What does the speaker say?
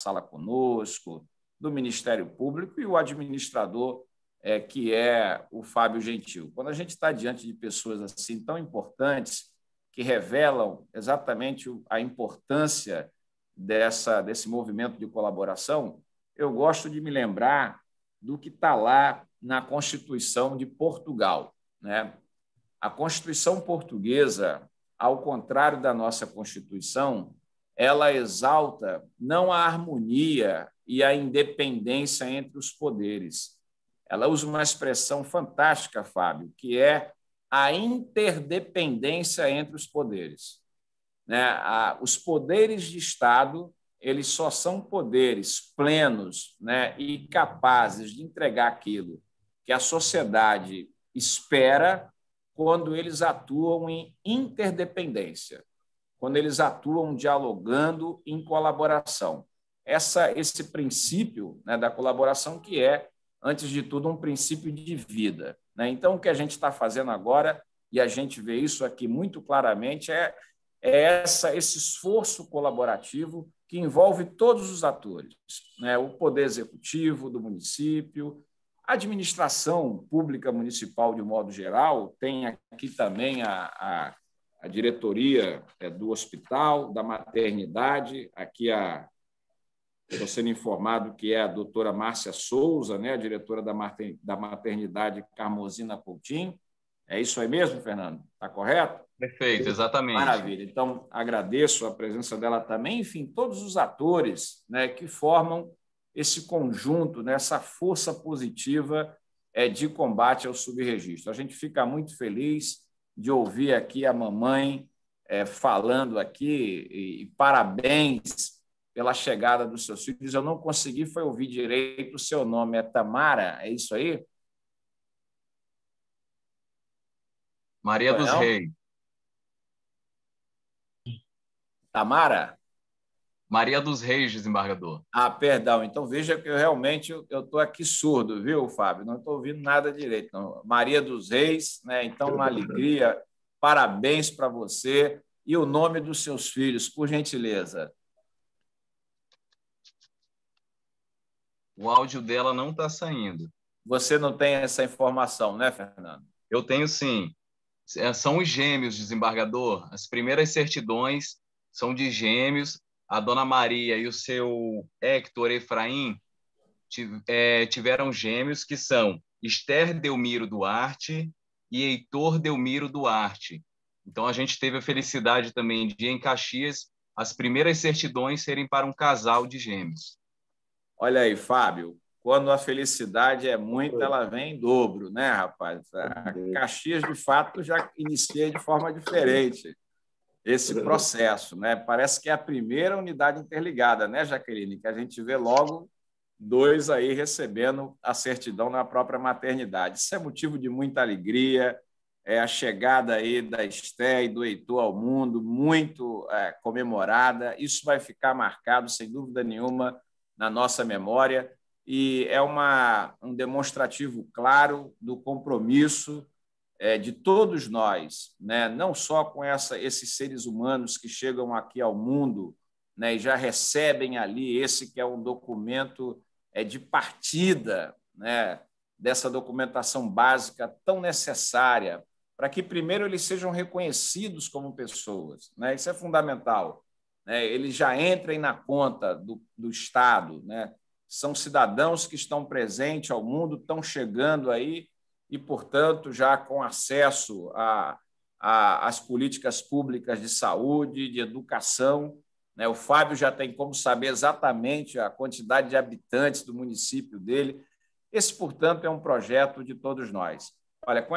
Sala Conosco, do Ministério Público, e o administrador, que é o Fábio Gentil. Quando a gente está diante de pessoas assim tão importantes, que revelam exatamente a importância desse movimento de colaboração, eu gosto de me lembrar do que está lá na Constituição de Portugal, né? A Constituição portuguesa, ao contrário da nossa Constituição, ela exalta não a harmonia e a independência entre os poderes. Ela usa uma expressão fantástica, Fábio, que é a interdependência entre os poderes. Os poderes de Estado, eles só são poderes plenos, né, e capazes de entregar aquilo que a sociedade espera quando eles atuam em interdependência, quando eles atuam dialogando em colaboração. Esse princípio, né, da colaboração, que é, antes de tudo, um princípio de vida, né? Então, o que a gente está fazendo agora, e a gente vê isso aqui muito claramente, esse esforço colaborativo que envolve todos os atores, né? O poder executivo do município, a administração pública municipal de modo geral, tem aqui também a diretoria do hospital, da maternidade, aqui estou sendo informado que é a doutora Márcia Souza, né? A diretora da Maternidade Carmosina Coutinho. É isso aí mesmo, Fernando? Está correto? Perfeito, exatamente. Maravilha. Então, agradeço a presença dela também. Enfim, todos os atores, né, que formam esse conjunto, né, essa força positiva de combate ao subregistro. A gente fica muito feliz de ouvir aqui a mamãe falando aqui, e parabéns pela chegada dos seus filhos. Eu não consegui ouvir direito o seu nome. É Tamara, é isso aí? Maria dos Reis. Tamara? Maria dos Reis, desembargador. Ah, perdão. Então, veja que eu realmente estou aqui surdo, viu, Fábio? Não estou ouvindo nada direito. Não. Maria dos Reis, né? Então, uma alegria. Parabéns para você. E o nome dos seus filhos, por gentileza. O áudio dela não está saindo. Você não tem essa informação, né, Fernando? Eu tenho, sim. São os gêmeos, desembargador. As primeiras certidões são de gêmeos. A dona Maria e o seu Hector Efraim tiveram gêmeos, que são Esther Delmiro Duarte e Heitor Delmiro Duarte. Então, a gente teve a felicidade também de, em Caxias, as primeiras certidões serem para um casal de gêmeos. Olha aí, Fábio, quando a felicidade é muita, ela vem em dobro, né, rapaz? A Caxias, de fato, já inicia de forma diferente esse processo, né? Parece que é a primeira unidade interligada, né, Jaqueline? Que a gente vê logo dois aí recebendo a certidão na própria maternidade. Isso é motivo de muita alegria. A chegada aí da Esther e do Heitor ao mundo, muito comemorada. Isso vai ficar marcado, sem dúvida nenhuma, na nossa memória, e é um demonstrativo claro do compromisso de todos nós, né? Não só com esses seres humanos que chegam aqui ao mundo, né, e já recebem ali esse que é um documento de partida, né, dessa documentação básica tão necessária, para que primeiro eles sejam reconhecidos como pessoas, né? Isso é fundamental. Eles já entrem na conta do Estado, né? São cidadãos que estão presentes ao mundo, estão chegando aí, e, portanto, já com acesso às políticas públicas de saúde, de educação, né? O Fábio já tem como saber exatamente a quantidade de habitantes do município dele. Esse, portanto, é um projeto de todos nós. Olha,